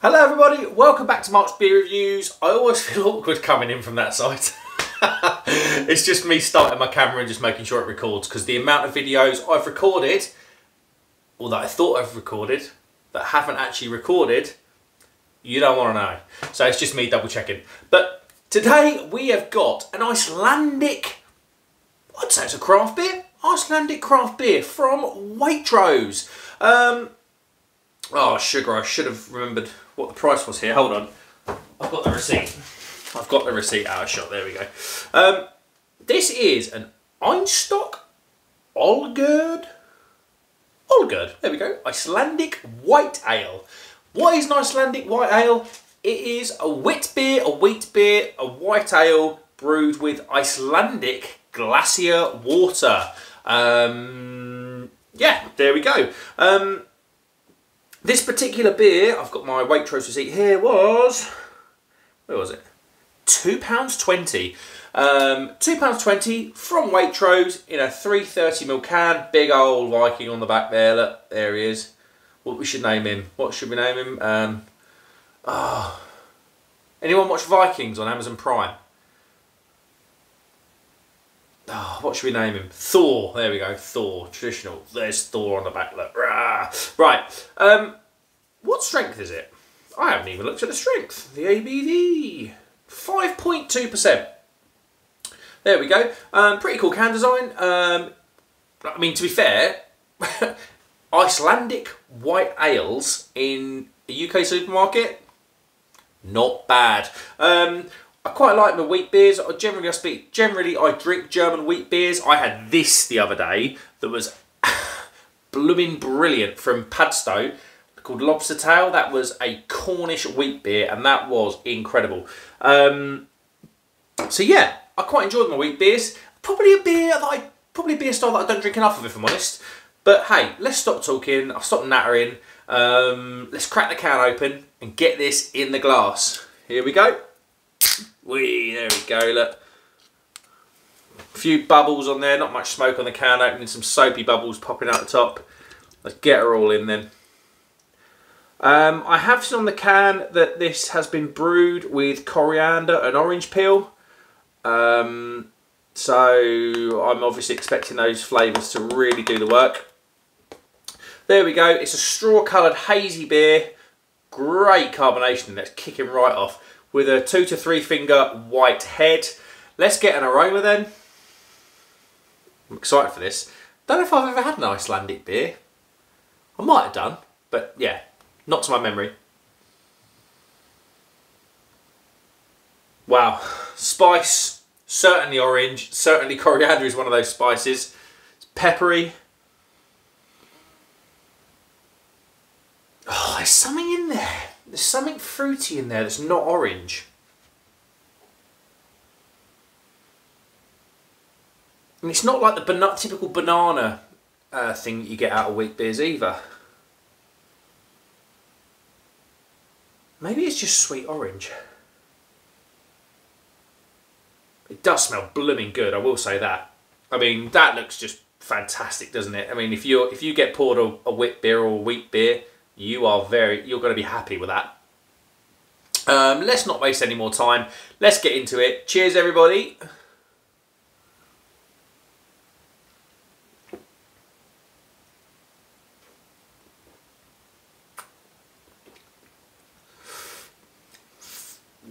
Hello everybody, welcome back to Mark's Beer Reviews. I always feel awkward coming in from that side. It's just me starting my camera and just making sure it records, because the amount of videos I've recorded, or that I thought I've recorded, that haven't actually recorded, you don't want to know. So it's just me double checking. But today we have got an Icelandic, I'd say it's a craft beer. Icelandic craft beer from Waitrose. Oh sugar, I should have remembered what the price was here. Hold on, I've got the receipt. I've got the receipt out of shot, there we go. This is an Einstök Ölgerð. Ölgerð, there we go, Icelandic white ale. What is an Icelandic white ale? It is a wheat beer, a white ale brewed with Icelandic glacier water. Yeah, there we go. This particular beer, I've got my Waitrose receipt here, was, where was it? £2.20. £2.20 from Waitrose in a 330ml can. Big old Viking on the back there. Look, there he is. What we should name him? What should we name him? Anyone watch Vikings on Amazon Prime? Oh, what should we name him? Thor. There we go. Thor. Traditional. There's Thor on the back. Look. Rah. Right. What strength is it? I haven't even looked at the strength. The ABV. 5.2%. There we go. Pretty cool can design. I mean, to be fair, Icelandic white ales in a UK supermarket, not bad. I quite like my wheat beers. Generally, I drink German wheat beers. I had this the other day that was blooming brilliant from Padstow, called Lobster Tail. That was a Cornish wheat beer, and that was incredible. So yeah, I quite enjoyed my wheat beers. Probably a beer style that I don't drink enough of, if I'm honest. But hey, let's stop talking. I'll stop nattering. Let's crack the can open and get this in the glass. Here we go. Whee, there we go, look. A few bubbles on there, not much smoke on the can opening, some soapy bubbles popping out the top. Let's get her all in then. I have seen on the can that this has been brewed with coriander and orange peel. So I'm obviously expecting those flavours to really do the work. There we go, it's a straw-coloured hazy beer. Great carbonation, that's kicking right off. With a 2 to 3 finger white head. Let's get an aroma then. I'm excited for this. Don't know if I've ever had an Icelandic beer. I might have done, but yeah, not to my memory. Wow, spice, certainly orange, certainly coriander is one of those spices. It's peppery. Oh, there's something in there. There's something fruity in there that's not orange. And it's not like the typical banana thing that you get out of wheat beers either. Maybe it's just sweet orange. It does smell blooming good, I will say that. I mean, that looks just fantastic, doesn't it? I mean, if you get poured a wheat beer or a wheat beer, you're going to be happy with that. Let's not waste any more time. Let's get into it. Cheers, everybody.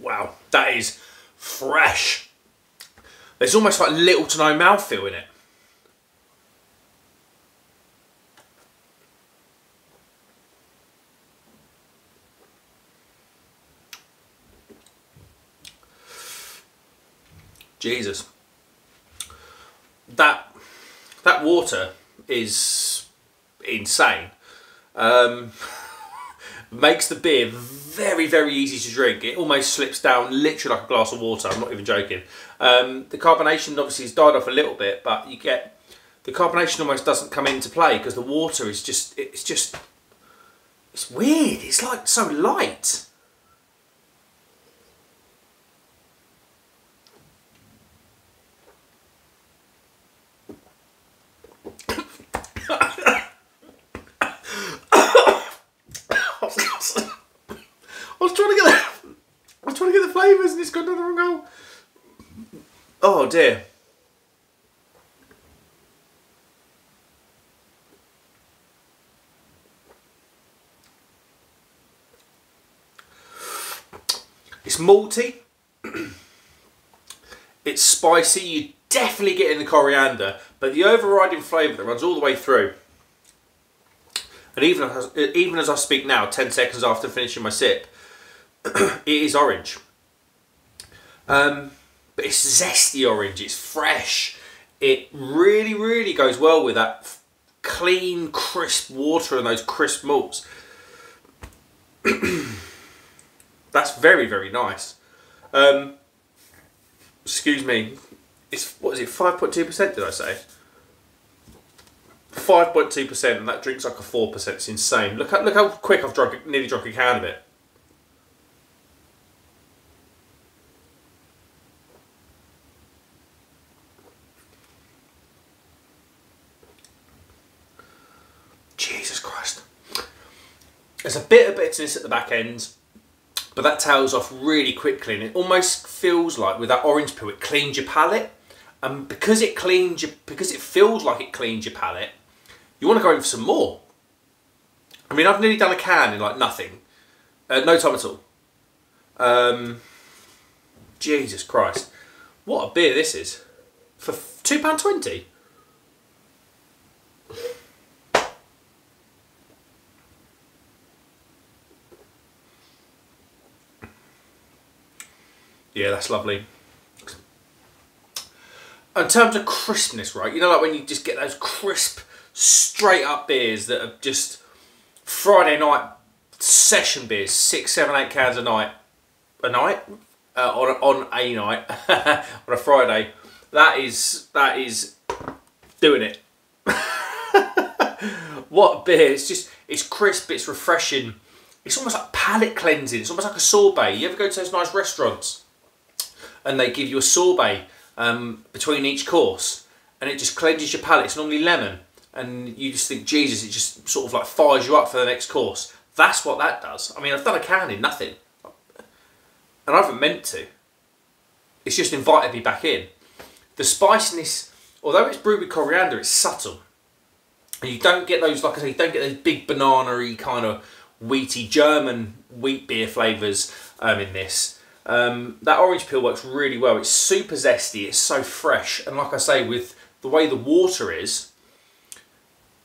Wow, that is fresh. There's almost like little to no mouthfeel in it. Jesus, that water is insane. Makes the beer very, very easy to drink. It almost slips down literally like a glass of water. I'm not even joking. The carbonation obviously has died off a little bit, but you get the carbonation almost doesn't come into play because the water is it's weird. It's like so light. favours and it's gone down the wrong hole. Oh dear. It's malty. It's spicy. You definitely get in the coriander, but the overriding flavour that runs all the way through. And even as I speak now, 10 seconds after finishing my sip, it is orange. But it's zesty orange. It's fresh. It really, really goes well with that clean, crisp water and those crisp malts. That's very, very nice. Excuse me. It's, what is it, 5.2%, did I say? 5.2%, and that drink's like a 4%. It's insane. Look how quick I've drunk, nearly drunk a can of it. Jesus Christ. There's a bit of bitterness at the back end, but that tails off really quickly, and it almost feels like with that orange peel, it cleans your palate. And because it cleans your, because it feels like it cleans your palate, you want to go in for some more. I mean, I've nearly done a can in like nothing, no time at all. Jesus Christ, what a beer this is for £2.20. Yeah, that's lovely. In terms of crispness, right? You know, like when you just get those crisp, straight up beers that are just Friday night session beers, 6, 7, 8 cans a night on a Friday. That is doing it. What a beer! It's just, it's crisp, it's refreshing. It's almost like palate cleansing. It's almost like a sorbet. You ever go to those nice restaurants and they give you a sorbet between each course, and it just cleanses your palate? It's normally lemon, and you just think, Jesus, it just sort of like fires you up for the next course. That's what that does. I mean, I've done a can in nothing, and I haven't meant to. It's just invited me back in. The spiciness, although it's brewed with coriander, it's subtle, and you don't get those, like I say, you don't get those big banana-y kind of wheaty German wheat beer flavours in this. That orange peel works really well. It's super zesty, it's so fresh, and like I say, with the way the water is,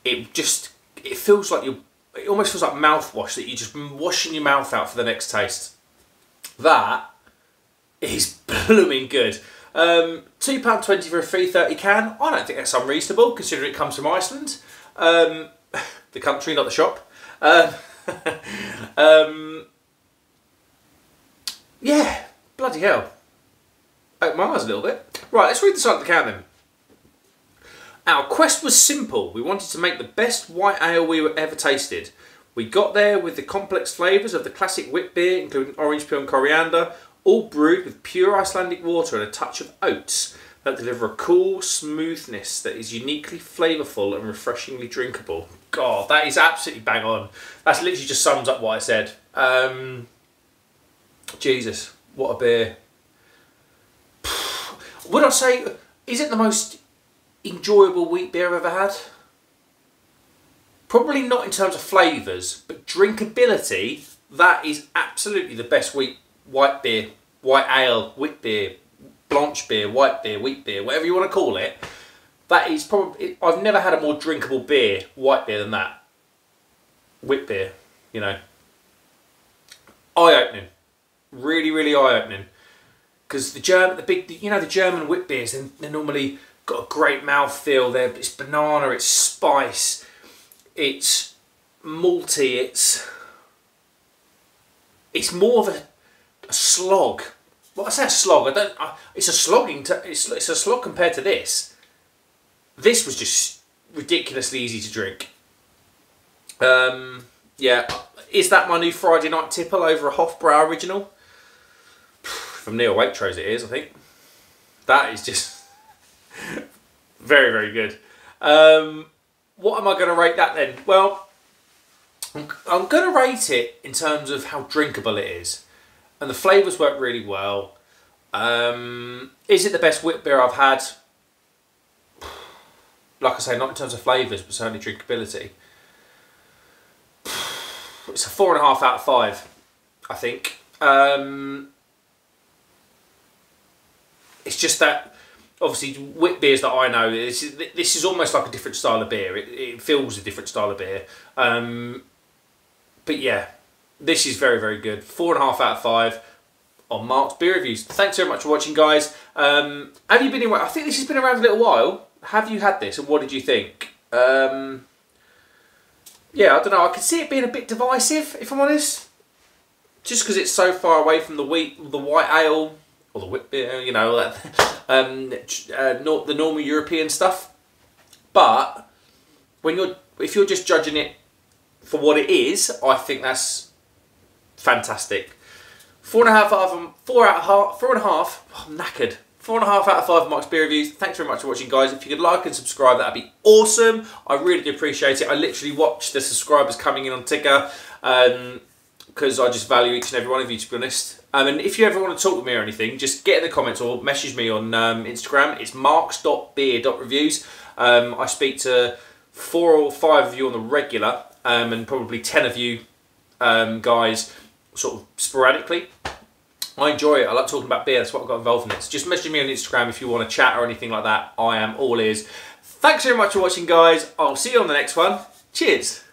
it feels like you're, it almost feels like mouthwash, that you're just washing your mouth out for the next taste. That is blooming good. £2.20 for a 330 can. I don't think that's unreasonable, considering it comes from Iceland. The country, not the shop. Yeah, bloody hell. Opened my eyes a little bit. Right, let's read the side of the can then. Our quest was simple. We wanted to make the best white ale we were ever tasted. We got there with the complex flavours of the classic wheat beer, including orange peel and coriander, all brewed with pure Icelandic water and a touch of oats that deliver a cool smoothness that is uniquely flavourful and refreshingly drinkable. God, that is absolutely bang on. That's literally just sums up what I said. Jesus, what a beer. Would I say, is it the most enjoyable wheat beer I've ever had? Probably not in terms of flavours, but drinkability, that is absolutely the best white beer, white ale, wheat beer, blanche beer, white beer, wheat beer, whatever you want to call it. That is probably, I've never had a more drinkable beer, white beer, than that. Wheat beer, you know. Eye-opening. Really, really eye-opening. Because the German wheat beers, they're normally got a great mouthfeel. It's banana, it's spice, it's malty, it's more of a slog. Well, I say a slog. It's a slogging. It's a slog compared to this. This was just ridiculously easy to drink. Yeah, is that my new Friday night tipple over a Hofbrau original? From near Waitrose it is, I think. That is just very, very good. What am I going to rate that then? Well, I'm going to rate it in terms of how drinkable it is. and the flavours work really well. Is it the best wit beer I've had? Like I say, not in terms of flavours, but certainly drinkability. It's a 4.5 out of 5, I think. It's just that, obviously, wit beers that I know, this is almost like a different style of beer. It feels a different style of beer. But yeah, this is very, very good. 4.5 out of 5 on Mark's Beer Reviews. Thanks very much for watching, guys. Have you been in? I think this has been around a little while. Have you had this, and what did you think? Yeah, I don't know. I can see it being a bit divisive, if I'm honest. Just because it's so far away from the wheat, the white ale, or the wit beer, you know, the normal European stuff. But when if you're just judging it for what it is, I think that's fantastic. 4.5 out of 5. I'm knackered. 4.5 out of 5 Mark's Beer Reviews. Thanks very much for watching, guys. If you could like and subscribe, that'd be awesome. I really do appreciate it. I literally watch the subscribers coming in on Ticker because I just value each and every one of you, to be honest. And if you ever want to talk to me or anything, just get in the comments or message me on Instagram. It's marks.beer.reviews. I speak to 4 or 5 of you on the regular, and probably 10 of you guys sort of sporadically. I enjoy it. I like talking about beer. That's what I got involved in it. So just message me on Instagram if you want to chat or anything like that. I am all ears. Thanks very much for watching, guys. I'll see you on the next one. Cheers.